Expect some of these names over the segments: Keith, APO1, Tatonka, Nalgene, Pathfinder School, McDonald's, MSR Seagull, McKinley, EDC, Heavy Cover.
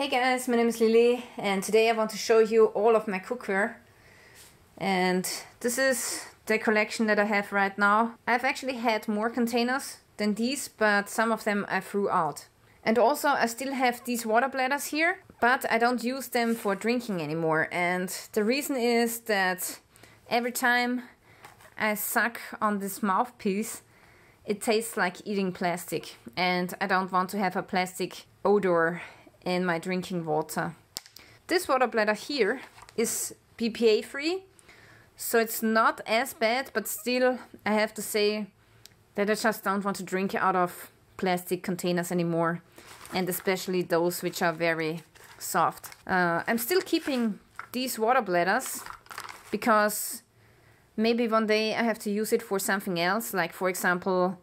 Hey guys, my name is Lily and today I want to show you all of my cookware. And this is the collection that I have right now. I've actually had more containers than these, but some of them I threw out. And also I still have these water bladders here, but I don't use them for drinking anymore. And the reason is that every time I suck on this mouthpiece, it tastes like eating plastic. And I don't want to have a plastic odor in my drinking water. This water bladder here is BPA free, so it's not as bad, but still I have to say that I just don't want to drink out of plastic containers anymore, and especially those which are very soft. I'm still keeping these water bladders because maybe one day I have to use it for something else, like for example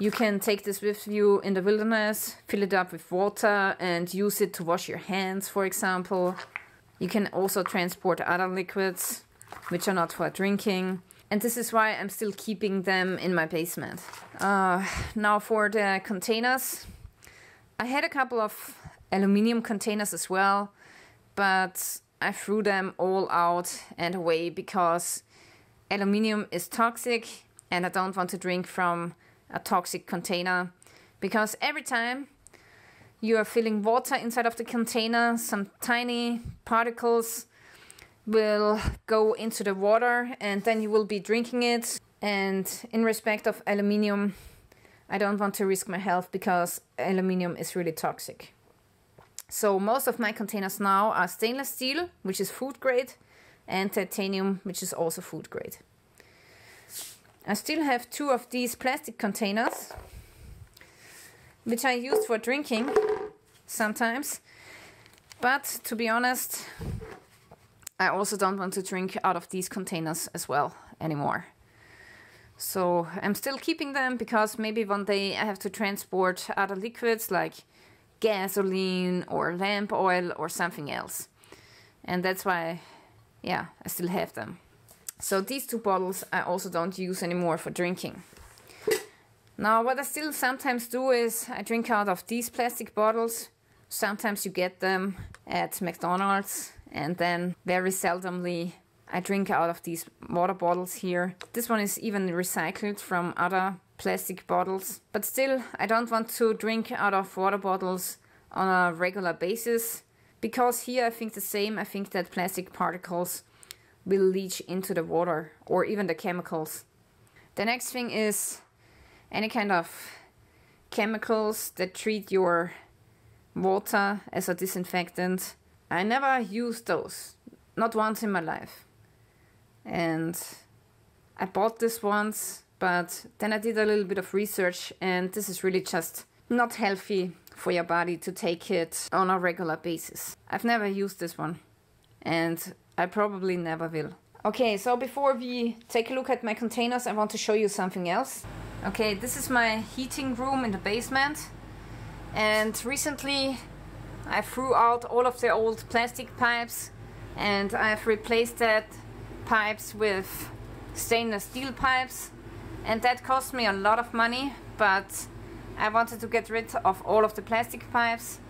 you can take this with you in the wilderness, fill it up with water and use it to wash your hands, for example. You can also transport other liquids, which are not for drinking. And this is why I'm still keeping them in my basement. Now for the containers. I had a couple of aluminium containers as well, but I threw them all out and away because aluminium is toxic and I don't want to drink from a toxic container, because every time you are filling water inside of the container, some tiny particles will go into the water and then you will be drinking it. And in respect of aluminium, I don't want to risk my health because aluminium is really toxic. So most of my containers now are stainless steel, which is food grade, and titanium, which is also food grade. I still have two of these plastic containers, which I used for drinking sometimes, but to be honest, I also don't want to drink out of these containers as well anymore. So I'm still keeping them because maybe one day I have to transport other liquids like gasoline or lamp oil or something else. And that's why, yeah, I still have them. So these two bottles I also don't use anymore for drinking. Now what I still sometimes do is I drink out of these plastic bottles. Sometimes you get them at McDonald's, and then very seldomly I drink out of these water bottles here. This one is even recycled from other plastic bottles. But still, I don't want to drink out of water bottles on a regular basis, because here I think the same. I think that plastic particles will leach into the water or even the chemicals. The next thing is any kind of chemicals that treat your water as a disinfectant. I never used those, not once in my life. And I bought this once, but then I did a little bit of research and this is really just not healthy for your body to take it on a regular basis. I've never used this one and I probably never will. Okay, so before we take a look at my containers, I want to show you something else. Okay, this is my heating room in the basement. And recently I threw out all of the old plastic pipes and I've replaced that pipes with stainless steel pipes. And that cost me a lot of money, but I wanted to get rid of all of the plastic pipes.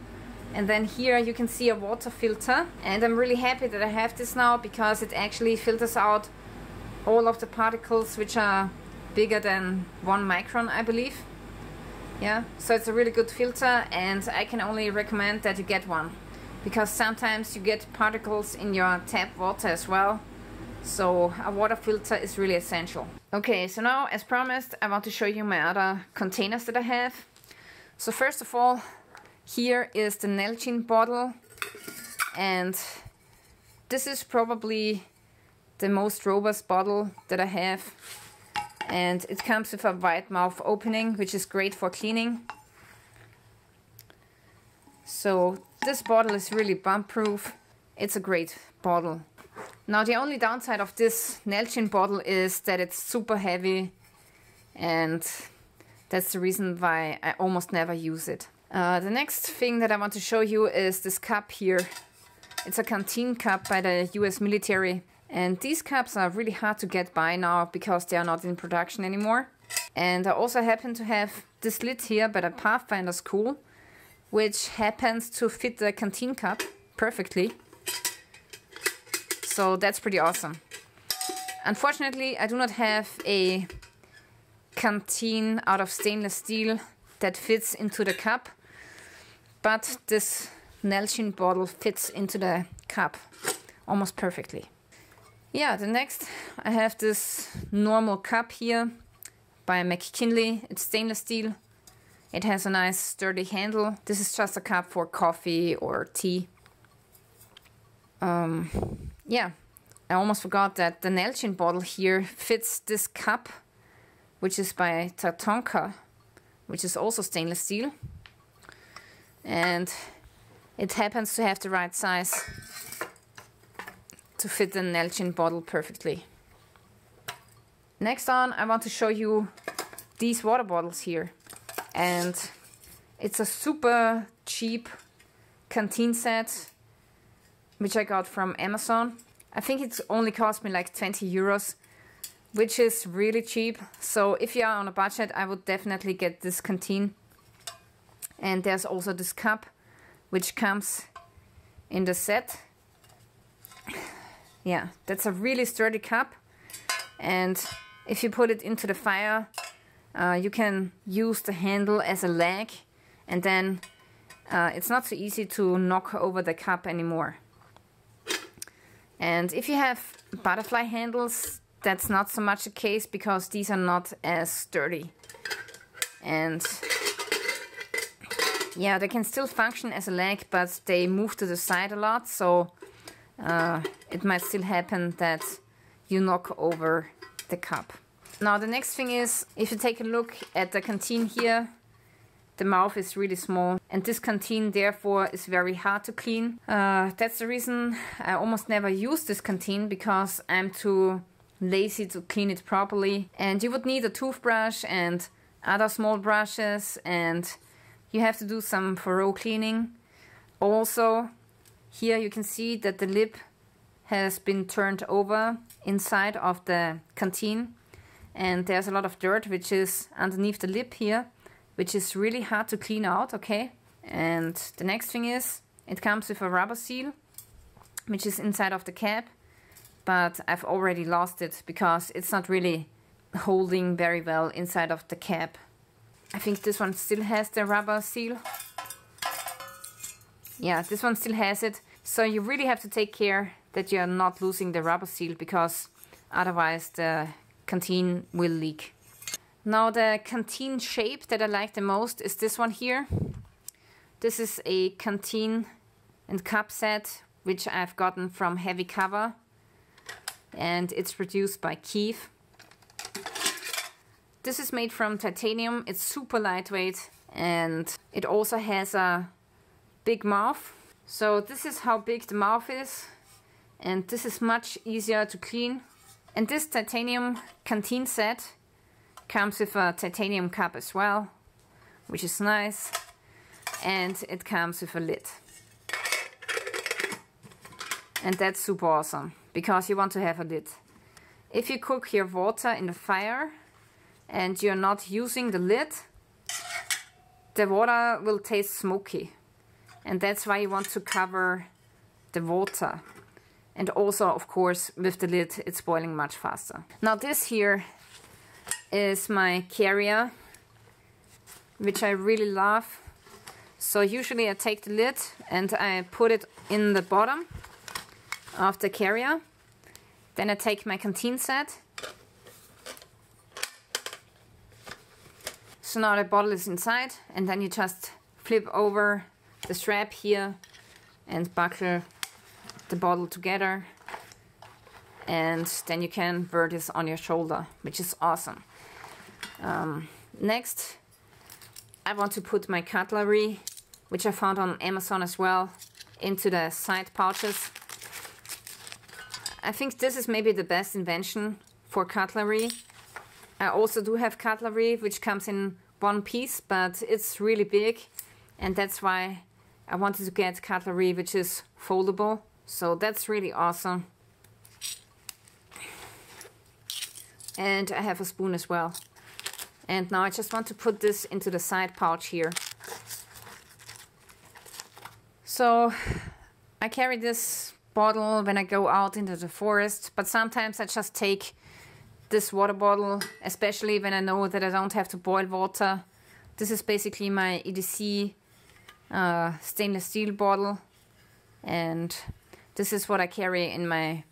And then here you can see a water filter, and I'm really happy that I have this now because it actually filters out all of the particles which are bigger than 1 micron, I believe. Yeah, so it's a really good filter and I can only recommend that you get one, because sometimes you get particles in your tap water as well. So a water filter is really essential. Okay, so now as promised I want to show you my other containers that I have. So first of all, here is the Nalgene bottle, and this is probably the most robust bottle that I have, and it comes with a wide mouth opening, which is great for cleaning. So this bottle is really bump proof. It's a great bottle. Now the only downside of this Nalgene bottle is that it's super heavy, and that's the reason why I almost never use it. The next thing that I want to show you is this cup here. It's a canteen cup by the US military. And these cups are really hard to get by now because they are not in production anymore. And I also happen to have this lid here by the Pathfinder School. which happens to fit the canteen cup perfectly. So that's pretty awesome. Unfortunately, I do not have a canteen out of stainless steel that fits into the cup, but this Nalgene bottle fits into the cup almost perfectly. Yeah, the next I have this normal cup here by McKinley. It's stainless steel. It has a nice sturdy handle. This is just a cup for coffee or tea. Yeah, I almost forgot that the Nalgene bottle here fits this cup, which is by Tatonka, which is also stainless steel. And it happens to have the right size to fit the Nalgene bottle perfectly. Next on, I want to show you these water bottles here. And it's a super cheap canteen set, which I got from Amazon. I think it's only cost me like 20 euros, which is really cheap. So if you are on a budget, I would definitely get this canteen. And there's also this cup, which comes in the set. Yeah, that's a really sturdy cup. And if you put it into the fire, you can use the handle as a leg. And then it's not so easy to knock over the cup anymore. And if you have butterfly handles, that's not so much the case, because these are not as sturdy. And yeah, they can still function as a leg, but they move to the side a lot, so it might still happen that you knock over the cup. Now the next thing is, if you take a look at the canteen here, the mouth is really small, and this canteen therefore is very hard to clean. That's the reason I almost never use this canteen, because I'm too lazy to clean it properly. And you would need a toothbrush and other small brushes, and you have to do some thorough cleaning. Also, here you can see that the lip has been turned over inside of the canteen, and there's a lot of dirt which is underneath the lip here, which is really hard to clean out, okay? And the next thing is, it comes with a rubber seal, which is inside of the cap, but I've already lost it because it's not really holding very well inside of the cap. I think this one still has the rubber seal. Yeah, this one still has it. So you really have to take care that you're not losing the rubber seal, because otherwise the canteen will leak. Now the canteen shape that I like the most is this one here. This is a canteen and cup set which I've gotten from Heavy Cover, and it's produced by Keith. This is made from titanium. It's super lightweight, and it also has a big mouth. So this is how big the mouth is, and this is much easier to clean. And this titanium canteen set comes with a titanium cup as well, which is nice, and it comes with a lid. And that's super awesome, because you want to have a lid. If you cook your water in the fire and you're not using the lid, the water will taste smoky, and that's why you want to cover the water. And also, of course, with the lid, it's boiling much faster. Now this here is my carrier, which I really love. So usually I take the lid and I put it in the bottom of the carrier. Then I take my canteen set. So now the bottle is inside, and then you just flip over the strap here and buckle the bottle together, and then you can wear this on your shoulder, which is awesome. Next, I want to put my cutlery, which I found on Amazon as well, into the side pouches. I think this is maybe the best invention for cutlery. I also do have cutlery which comes in one piece, but it's really big, and that's why I wanted to get cutlery which is foldable. So that's really awesome. And I have a spoon as well. And now I just want to put this into the side pouch here. So I carry this bottle when I go out into the forest, but sometimes I just take this water bottle, especially when I know that I don't have to boil water. This is basically my EDC stainless steel bottle, and this is what I carry in my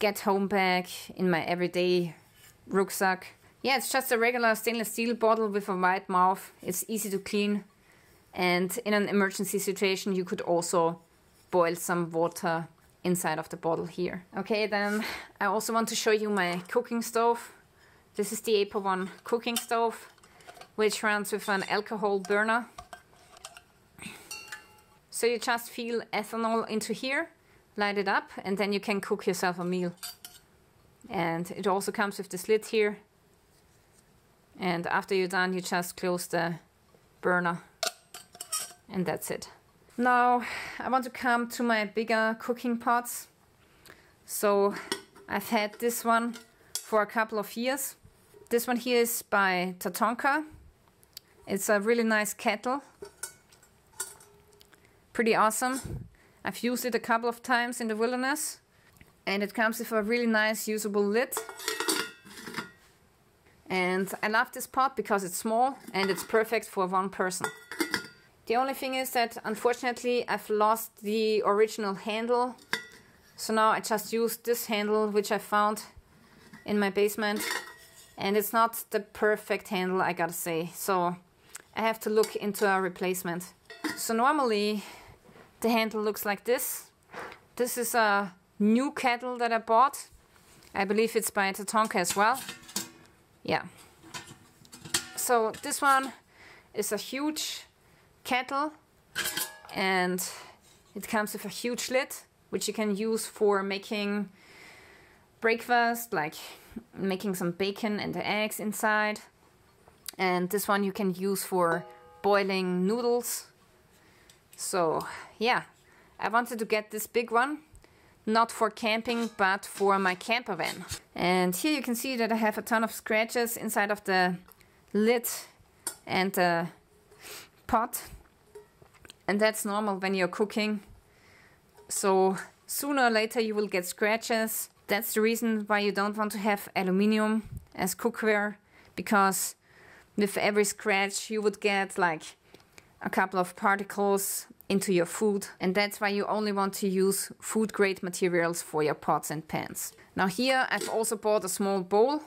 get home bag, in my everyday rucksack. Yeah, it's just a regular stainless steel bottle with a wide mouth. It's easy to clean, and in an emergency situation you could also boil some water inside of the bottle here. Okay, then I also want to show you my cooking stove. This is the APO1 cooking stove, which runs with an alcohol burner. So you just fill ethanol into here, light it up, and then you can cook yourself a meal. And it also comes with the slit here. And after you're done, you just close the burner. And that's it. Now I want to come to my bigger cooking pots. So I've had this one for a couple of years. This one here is by Tatonka. It's a really nice kettle. Pretty awesome. I've used it a couple of times in the wilderness, and it comes with a really nice usable lid. And I love this pot because it's small and it's perfect for one person. The only thing is that unfortunately I've lost the original handle, so now I just use this handle which I found in my basement, and it's not the perfect handle, I gotta say, so I have to look into a replacement. So normally the handle looks like this. This is a new kettle that I bought. I believe it's by Tatonka as well. Yeah. So this one is a huge kettle, and it comes with a huge lid which you can use for making breakfast, like making some bacon and the eggs inside. And this one you can use for boiling noodles. So yeah, I wanted to get this big one, not for camping but for my camper van. And here you can see that I have a ton of scratches inside of the lid and the pot, and that's normal when you're cooking. So sooner or later you will get scratches. That's the reason why you don't want to have aluminium as cookware, because with every scratch you would get like a couple of particles into your food, and that's why you only want to use food grade materials for your pots and pans. Now here I've also bought a small bowl,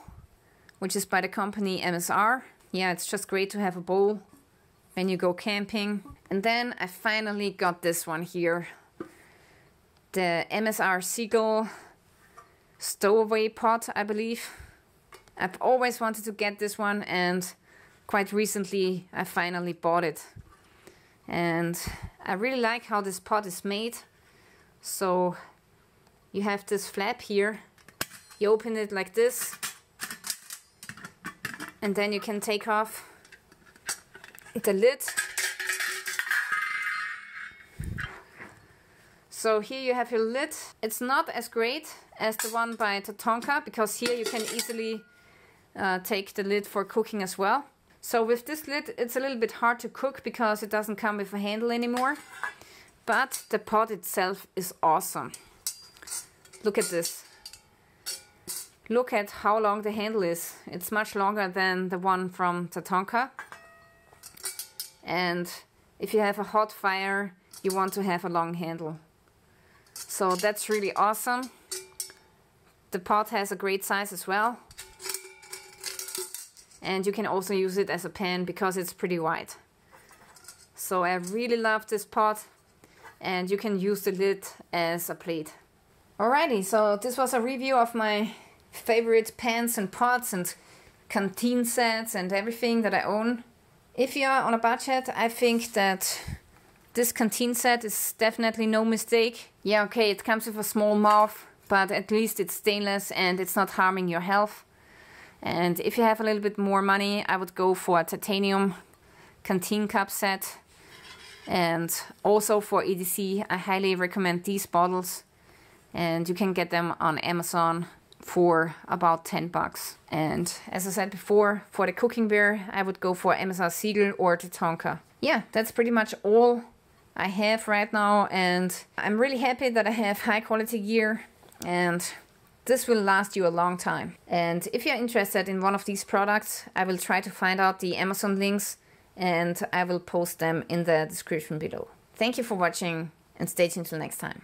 which is by the company MSR. Yeah, it's just great to have a bowl when you go camping. And then I finally got this one here, the MSR Seagull stowaway pot, I believe. I've always wanted to get this one, and quite recently I finally bought it. And I really like how this pot is made. So you have this flap here, you open it like this, and then you can take off the lid. So here you have your lid. It's not as great as the one by Tatonka, because here you can easily take the lid for cooking as well. So with this lid it's a little bit hard to cook because it doesn't come with a handle anymore, but the pot itself is awesome. Look at this. Look at how long the handle is. It's much longer than the one from Tatonka. And if you have a hot fire, you want to have a long handle. So that's really awesome. The pot has a great size as well. And you can also use it as a pan because it's pretty wide. So I really love this pot, and you can use the lid as a plate. Alrighty, so this was a review of my favorite pans and pots and canteen sets and everything that I own. If you are on a budget, I think that this canteen set is definitely no mistake. Yeah, okay, it comes with a small mouth, but at least it's stainless and it's not harming your health. And if you have a little bit more money, I would go for a titanium canteen cup set. And also for EDC, I highly recommend these bottles. And you can get them on Amazon for about $10. And as I said before, for the cooking ware I would go for MSR Seagull or Tatonka. Yeah, that's pretty much all I have right now, and I'm really happy that I have high quality gear, and this will last you a long time. And if you're interested in one of these products, I will try to find out the Amazon links and I will post them in the description below. Thank you for watching and stay tuned till next time.